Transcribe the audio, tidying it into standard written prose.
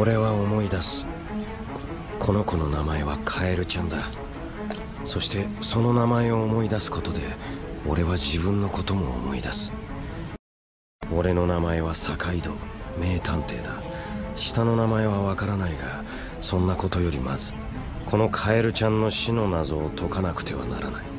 俺は思い出す。この子の名前はカエルちゃんだ。そしてその名前を思い出すことで俺は自分のことも思い出す。俺の名前は堺堂、名探偵だ。下の名前はわからないが、そんなことよりまずこのカエルちゃんの死の謎を解かなくてはならない。